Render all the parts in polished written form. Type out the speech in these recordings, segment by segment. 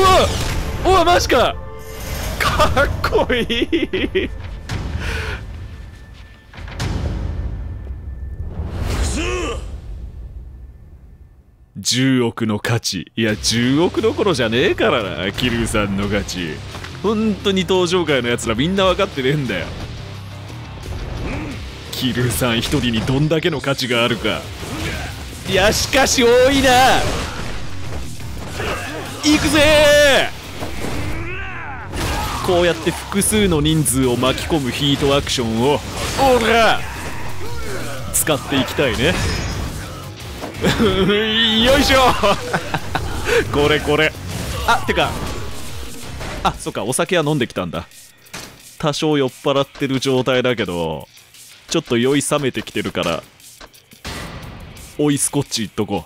うわうわ、マジか、かっこいい。10億の価値、いや10億どころじゃねえからな、桐生さんの価値。本当に登場界のやつらみんな分かってねえんだよ。桐生さん一人にどんだけの価値があるか。いやしかし多いな。いくぜー。こうやって複数の人数を巻き込むヒートアクションをオラ使っていきたいね。よいしょこれこれ、あってか、あそっか、お酒は飲んできたんだ。多少酔っ払ってる状態だけどちょっと酔い冷めてきてるから、おいスコッチいっとこ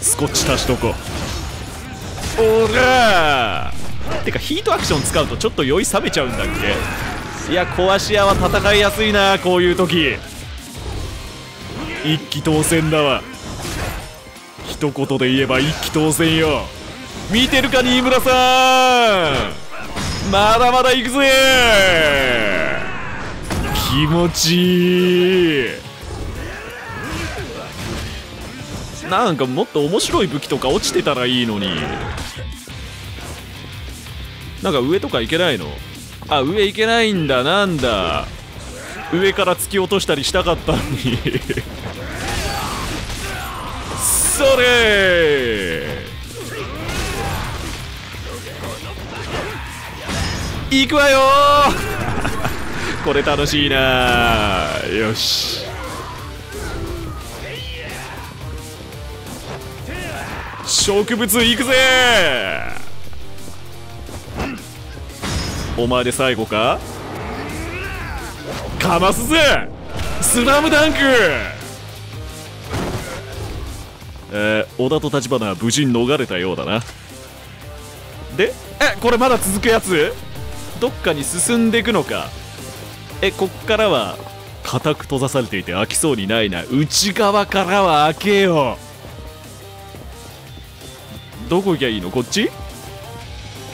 う、スコッチ足しとこう。おらー、てかヒートアクション使うとちょっと酔い冷めちゃうんだっけ。いや壊し屋は戦いやすいな、こういう時。一気当選だわ、一言で言えば一気当選よ。見てるか新村さん、まだまだ行くぜ。気持ちいい。なんかもっと面白い武器とか落ちてたらいいのに、なんか上とか行けないの。あ、上行けないんだ、なんだ、上から突き落としたりしたかったのにそれー、いくわよーこれ楽しいなー。よし、植物いくぜー。お前で最後か、かますぜスラムダンク。織田と橘は無事に逃れたようだな。で、え、これまだ続くやつ、どっかに進んでいくのか。え、こっからは固く閉ざされていて開きそうにないな。内側からは開けよう。どこ行きゃいいの、こっち、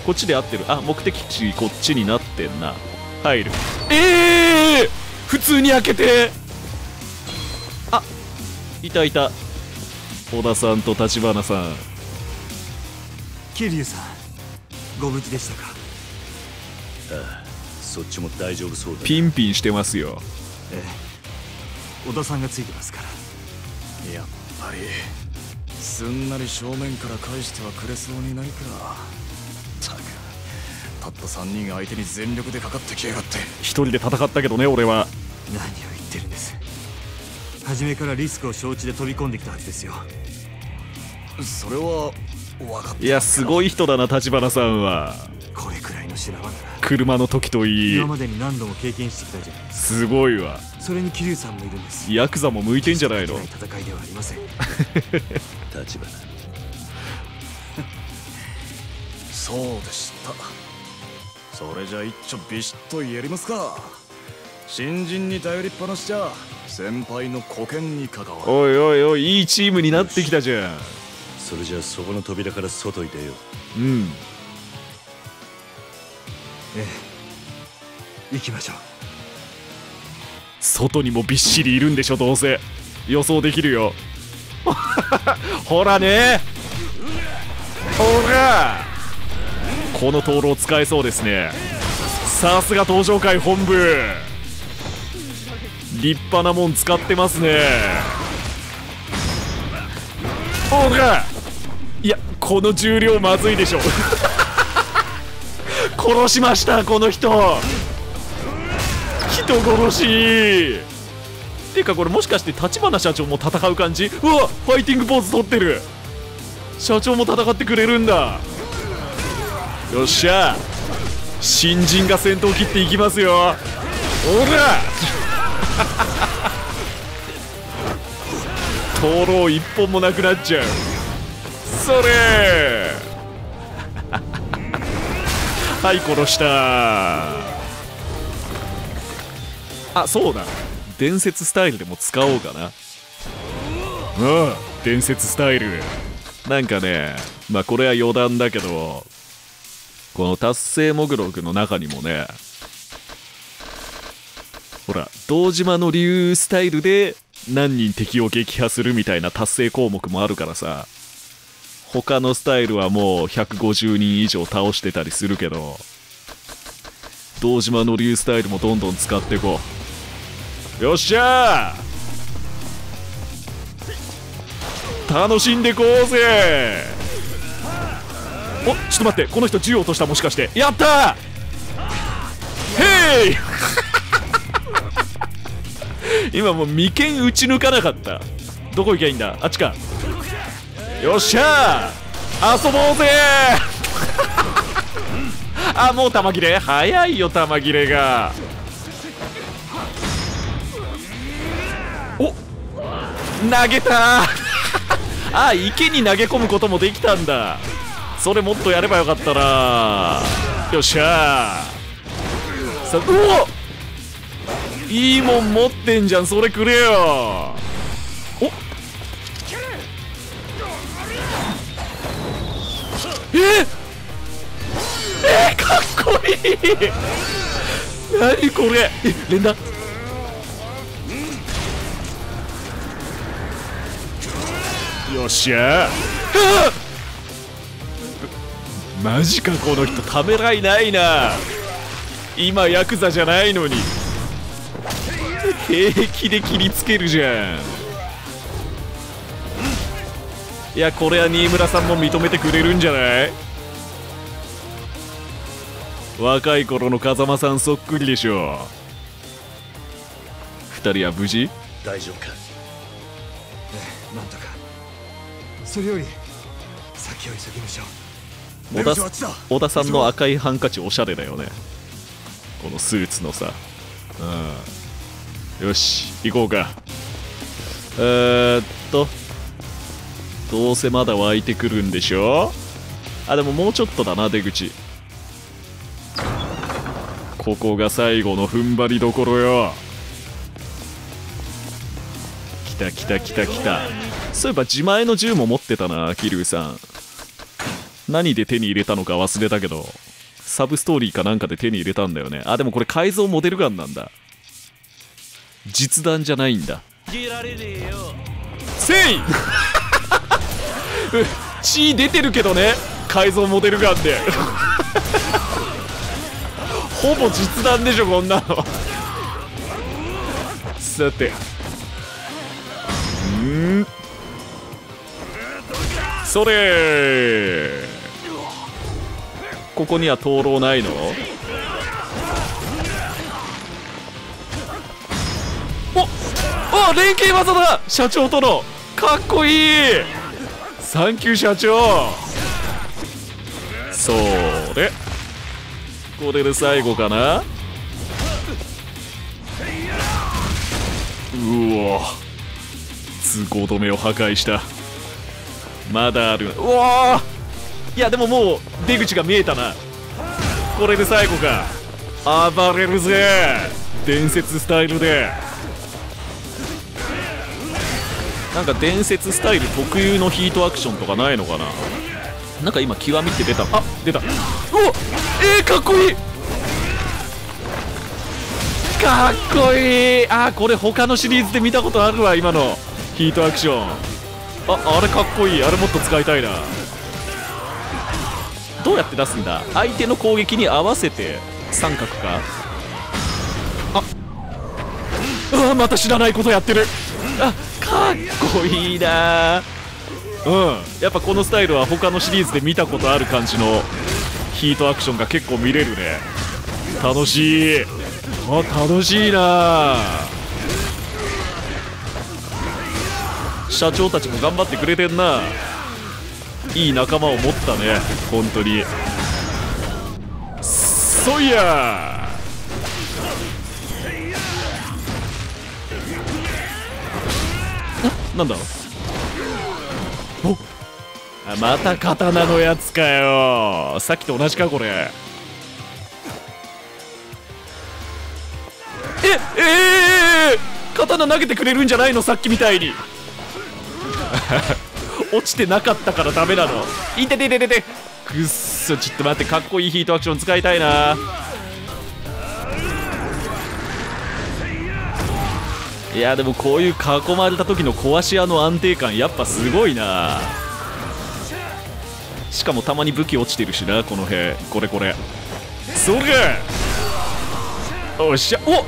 こっちで合ってる。あ、目的地こっちになってんな。入る。普通に開けて、あ、いたいた、小田さんと橘さん。桐生さんご無事でしたか。ああ、そっちも大丈夫そうだ、ね、ピンピンしてますよ。ええ、小田さんがついてますから。やっぱりすんなり正面から返してはくれそうにないか。たった3人相手に全力でかかってきやがって。一人で戦ったけどね、俺は。何を言ってるんです、初めからリスクを承知で飛び込んできたはずですよ。それは分かって。いやすごい人だな橘さんは。これくらいの修羅場なら車の時といい、今までに何度も経験してきたじゃないですか。すごいわ。それに桐生さんもいるんです。ヤクザも向いてんじゃないの。戦いではありません橘そうでした、それじゃ一丁ビシッとやりますか。新人に頼りっぱなしじゃ先輩の沽券に関わる。おいおいおい、いいチームになってきたじゃん。それじゃそこの扉から外に出よう。うん、ええ、行きましょう。外にもびっしりいるんでしょ、どうせ予想できるよほらね、ほら、この灯籠使えそうですね。さすが登場界本部、立派なもん使ってますね。おら、いやこの重量まずいでしょ殺しました、この人、人殺し。っていうかこれもしかして橘社長も戦う感じ。うわ、ファイティングポーズ取ってる。社長も戦ってくれるんだ。よっしゃ、新人が先頭切っていきますよ。おら灯籠一本もなくなっちゃう。それはい、殺した。あ、そうだ、伝説スタイルでも使おうかな。うん、伝説スタイルなんかね、まあこれは余談だけど、この達成目録の中にもね、ほら、堂島の竜スタイルで何人敵を撃破するみたいな達成項目もあるからさ、他のスタイルはもう150人以上倒してたりするけど、堂島の竜スタイルもどんどん使っていこう。よっしゃー、楽しんでこうぜ。おっ、ちょっと待って、この人銃落とした、もしかして。やったー、ヘイ今もう眉間打ち抜かなかった。どこ行きゃいいんだ、あっちか。よっしゃー、遊ぼうぜあ、もう弾切れ早いよ、弾切れが。お、投げたあ、池に投げ込むこともできたんだ。それもっとやればよかったな。よっしゃー、さ、うおっ、いいもん持ってんじゃん、それくれよ。おっ、かっこいいなにこれ。連打、よっしゃー。マジか、この人ためらいないな。今ヤクザじゃないのに平気で切りつけるじゃん。いや、これは新村さんも認めてくれるんじゃない？若い頃の風間さんそっくりでしょう。二人は無事？大丈夫か？なんとか。それより先を急ぎましょう。小田さんの赤いハンカチおしゃれだよね、このスーツのさ。うん、よし、行こうか。どうせまだ湧いてくるんでしょ。あ、でももうちょっとだな、出口。ここが最後の踏ん張りどころよ。来た来た来た来た。そういえば自前の銃も持ってたな、桐生さん。何で手に入れたのか忘れたけど、サブストーリーかなんかで手に入れたんだよね。あ、でもこれ改造モデルガンなんだ、実弾じゃないんだ。せい血出てるけどね、改造モデルガンでほぼ実弾でしょ、こんなのさて、ん、それ、ここには灯籠ないの？連携技だ、社長との。かっこいい、サンキュー社長。それ、これで最後かな。うお、通行止めを破壊した。まだある。うわ、いやでももう出口が見えたな。これで最後か。暴れるぜ、伝説スタイルで。なんか伝説スタイル特有のヒートアクションとかないのかな。なんか今極みって出た。あ、出た。お、かっこいい、かっこいい。あ、これ他のシリーズで見たことあるわ、今のヒートアクション。あれかっこいい、あれもっと使いたいな。どうやって出すんだ、相手の攻撃に合わせて三角か。あ、また知らないことやってる。あ、かっこいいな。うん、やっぱこのスタイルは他のシリーズで見たことある感じのヒートアクションが結構見れるね。楽しい。あ、楽しいな。社長たちも頑張ってくれてんな。いい仲間を持ったね、本当に。そいやー、なんだろう。お、あ、また刀のやつかよ。さっきと同じか、これ。刀投げてくれるんじゃないの、さっきみたいに落ちてなかったからダメなの。いててててて、くっそ、ちょっと待って、かっこいいヒートアクション使いたいな。いやでもこういう囲まれた時の壊し屋の安定感やっぱすごいな。しかもたまに武器落ちてるしな、この辺。これこれ、そうか、おっしゃ、お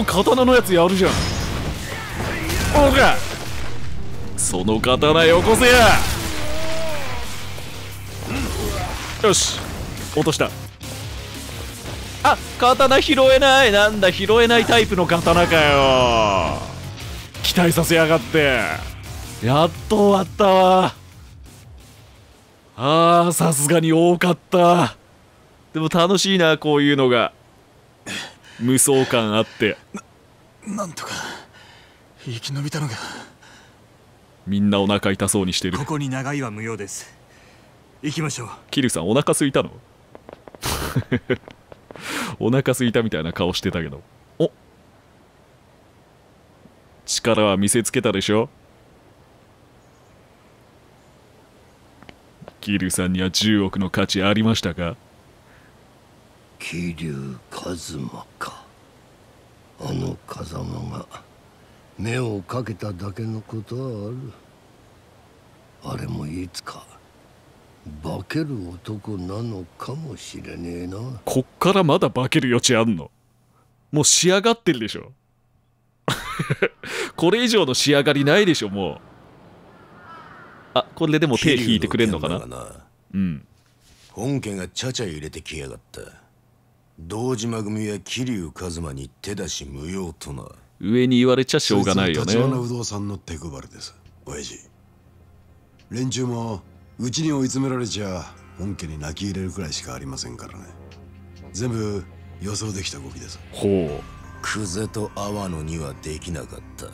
お、刀のやつやるじゃん。おか、その刀よこせや。よし、落とした。あ、刀拾えない。なんだ、拾えないタイプの刀かよ。期待させやがって。やっと終わったわ。あー、さすがに多かった。でも楽しいな、こういうのが。無双感あって なんとか生き延びたのが。みんなお腹痛そうにしてる。ここに長居は無用です。行きましょう。キルさん、お腹空いたの？お腹すいたみたいな顔してたけど。お、力は見せつけたでしょ。桐生さんには10億の価値ありましたか？桐生一馬か。あの風間が目をかけただけのことはある。あれもいつか化ける男なのかもしれねえな。こっからまだ化ける余地あんの？もう仕上がってるでしょ。これ以上の仕上がりないでしょ、もう。あ、これでも手引いてくれんのかな。うん、本家がちゃちゃ入れてきやがった。堂島組は桐生一馬に手出し無用とな。上に言われちゃしょうがないよね。立花不動産の手配りです、親父。連中もうちに追い詰められちゃ本家に泣き入れるくらいしかありませんからね。全部予想できた動きです。ほう、クゼと阿波野にはできなかった。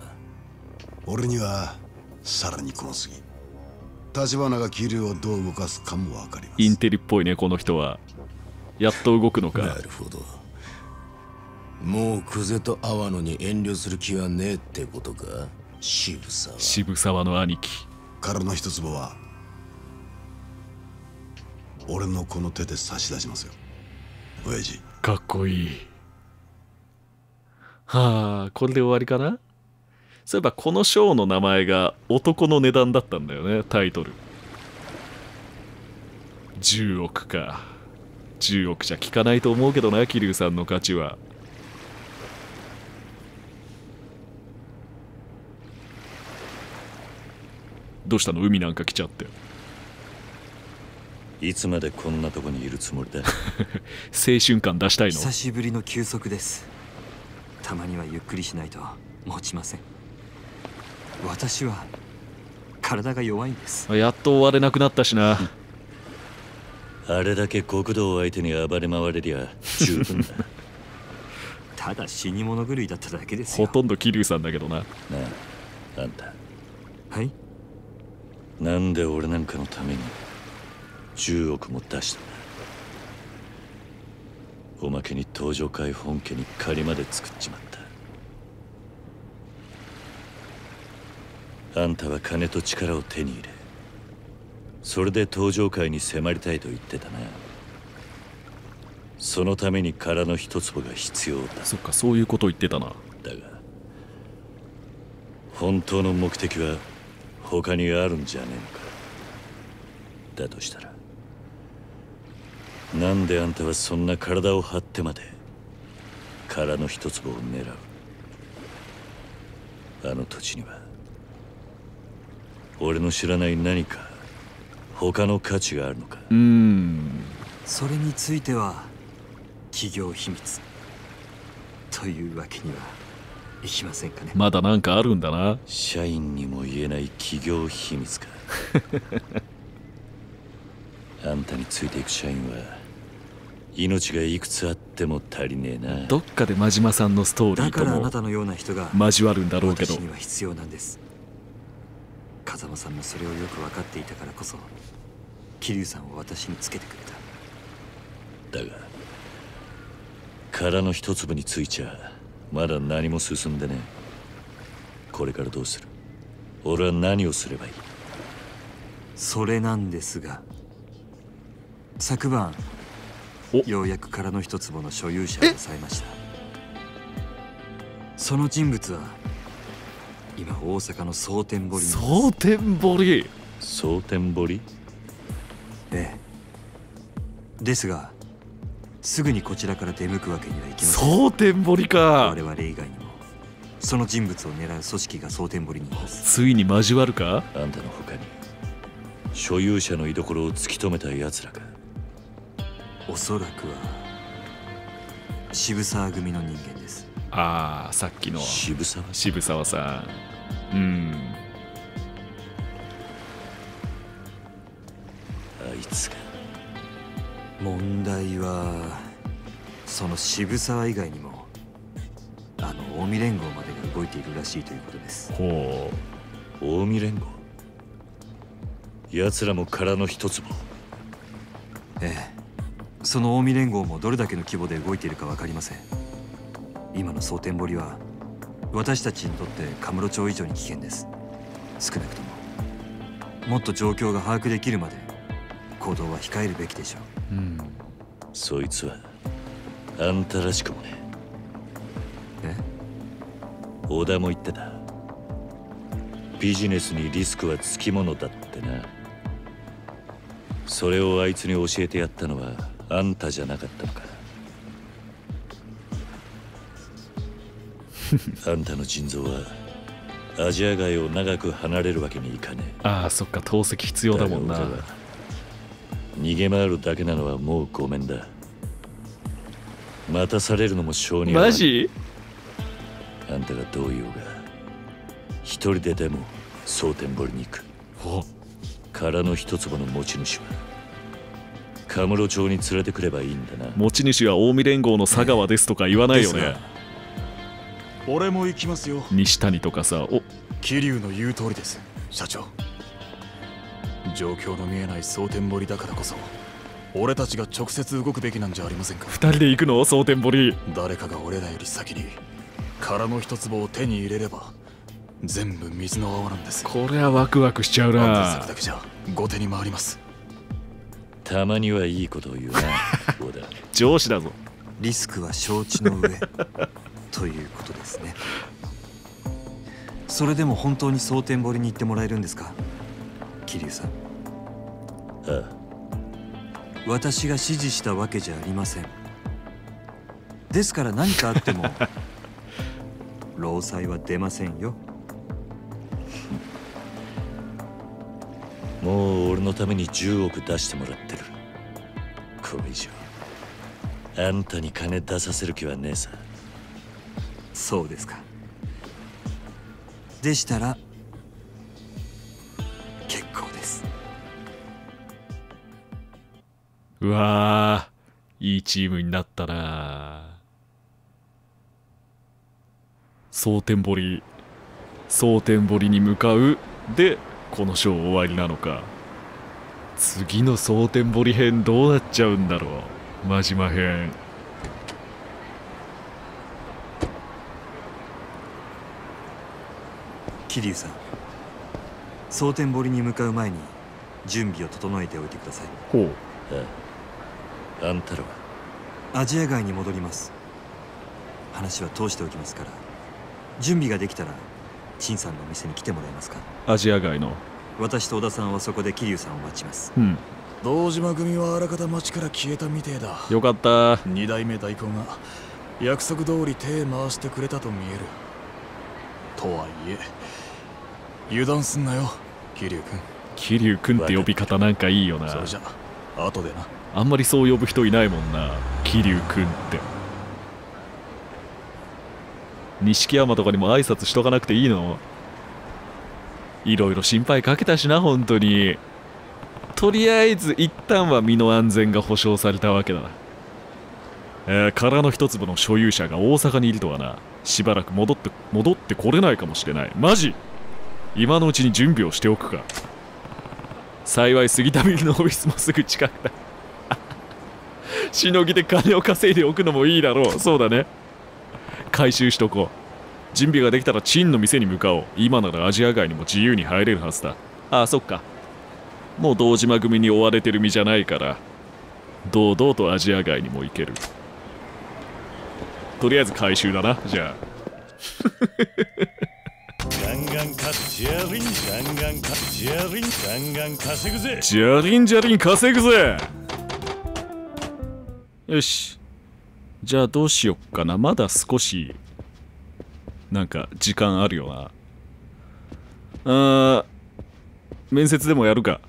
俺にはさらにこのすぎ。立花が桐生をどう動かすかもわかります。インテリっぽいね、この人は。やっと動くのか。なるほど、もうクゼと阿波野に遠慮する気はねえってことか。渋沢の兄貴からの一粒は俺のこの手で差し出しますよ、親父。かっこいい。はあ、これで終わりかな。そういえばこのショーの名前が男の値段だったんだよね、タイトル。10億か。10億じゃ効かないと思うけどな、桐生さんの価値は。どうしたの、海なんか来ちゃって。いつまでこんなとこにいるつもりだ。青春感出したいの。久しぶりの休息です。たまにはゆっくりしないと持ちません。私は体が弱いんです。やっと終われなくなったしな。あれだけ国道を相手に暴れ回れりゃ十分だ。ただ死に物狂いだっただけですよ。ほとんど桐生さんだけどな。なあ、あんた。はい？なんで俺なんかのために10億も出したんだ。おまけに東条会本家に借りまで作っちまった。あんたは金と力を手に入れ、それで東条会に迫りたいと言ってたな。そのために殻の一粒が必要だ。そっか、そういうこと言ってたな。だが本当の目的は他にあるんじゃねえのか。だとしたらなんであんたはそんな体を張ってまで殻の一粒を狙う。あの土地には俺の知らない何か他の価値があるのか。それについては企業秘密というわけにはいきませんかね。まだなんかあるんだな。社員にも言えない企業秘密か。あんたについていく社員は命がいくつあっても足りねえな。どっかで真島さんのストーリーとも交わるんだろうけど。私には必要なんです。風間さんもそれをよく分かっていたからこそ桐生さんを私につけてくれた。だが殻の一粒についちゃまだ何も進んでねえ。これからどうする？俺は何をすればいい？それなんですが、昨晩ようやく殻の一坪の所有者を抑えました。その人物は今大阪の蒼天堀に。蒼天堀、蒼天堀、ええ、ですがすぐにこちらから出向くわけにはいきません。蒼天堀か。我々以外にもその人物を狙う組織が蒼天堀にいます。ついに交わるか。あんたの他に所有者の居所を突き止めた奴らか。おそらくは渋沢組の人間です。ああ、さっきの渋沢さん。あいつか。問題はその渋沢以外にもあの近江連合までが動いているらしいということです。ほう、近江連合。奴らも殻の一坪。ええ、その近江連合もどれだけの規模で動いているか分かりません。今の蒼天堀は私たちにとって神室町以上に危険です。少なくとももっと状況が把握できるまで行動は控えるべきでしょう。そいつはあんたらしくもね。え？小田も言ってた。ビジネスにリスクはつきものだってな。それをあいつに教えてやったのはあんたじゃなかったのか。あんたの腎臓はアジア街を長く離れるわけにいかねえ。ああ、そっか、透析必要だもんな。逃げ回るだけなのはもうごめんだ。待たされるのも性に合わない。マジ？あんたがどう言おうが一人ででも蒼天堀に行く。殻の一坪の持ち主は神室町に連れてくればいいんだな。持ち主は近江連合の佐川ですとか言わないよね。俺も行きますよ。西谷とかさ。桐生の言う通りです、社長。状況の見えない蒼天堀だからこそ俺たちが直接動くべきなんじゃありませんか。2人で行くの、蒼天堀。誰かが俺らより先に殻の一坪を手に入れれば全部水の泡なんです。これはワクワクしちゃうな。策だけじゃ後手に回ります。たまにはいいことを言うな。上司だぞ。リスクは承知の上ということですね。それでも本当に蒼天堀に行ってもらえるんですか、桐生さん。ああ、私が指示したわけじゃありません。ですから何かあっても労災は出ませんよ。もう俺のために10億出してもらってる。これ以上あんたに金出させる気はねえさ。そうですか。でしたら結構です。うわー、いいチームになったな。蒼天堀に向かう。でこの章終わりなのか。次の蒼天堀編どうなっちゃうんだろう。真島編。桐生さん、蒼天堀に向かう前に準備を整えておいてください。ほう。あんたらはアジア街に戻ります。話は通しておきますから、準備ができたら陳さんのお店に来てもらえますか。アジア街の。私と小田さんはそこで桐生さんを待ちます。堂島組はあらかた町から消えたみてえだ。よかった。二代目代行が約束通り手回してくれたと見える。とはいえ油断すんなよ、桐生君。桐生君って呼び方なんかいいよな。それじゃ後でな。あんまりそう呼ぶ人いないもんな、桐生君って。錦山とかにも挨拶しとかなくていいの。いろいろ心配かけたしな、本当に。とりあえず一旦は身の安全が保証されたわけだな。殻の一粒の所有者が大阪にいるとはな。しばらく戻ってこれないかもしれない。マジ？今のうちに準備をしておくか。幸い杉田ビルのオフィスもすぐ近くだ。しのぎで金を稼いでおくのもいいだろう。そうだね、回収しとこう。準備ができたら陳の店に向かおう。今ならアジア街にも自由に入れるはずだ。ああ、そっか。もう堂島組に追われてる身じゃないから堂々とアジア街にも行ける。とりあえず回収だな。じゃあガンガンかジャリンガンガンかジャリンガンガン稼ぐぜ。ジャリンジャリン稼ぐぜ。よし、じゃあどうしよっかな。まだ少しなんか時間あるよな。面接でもやるか。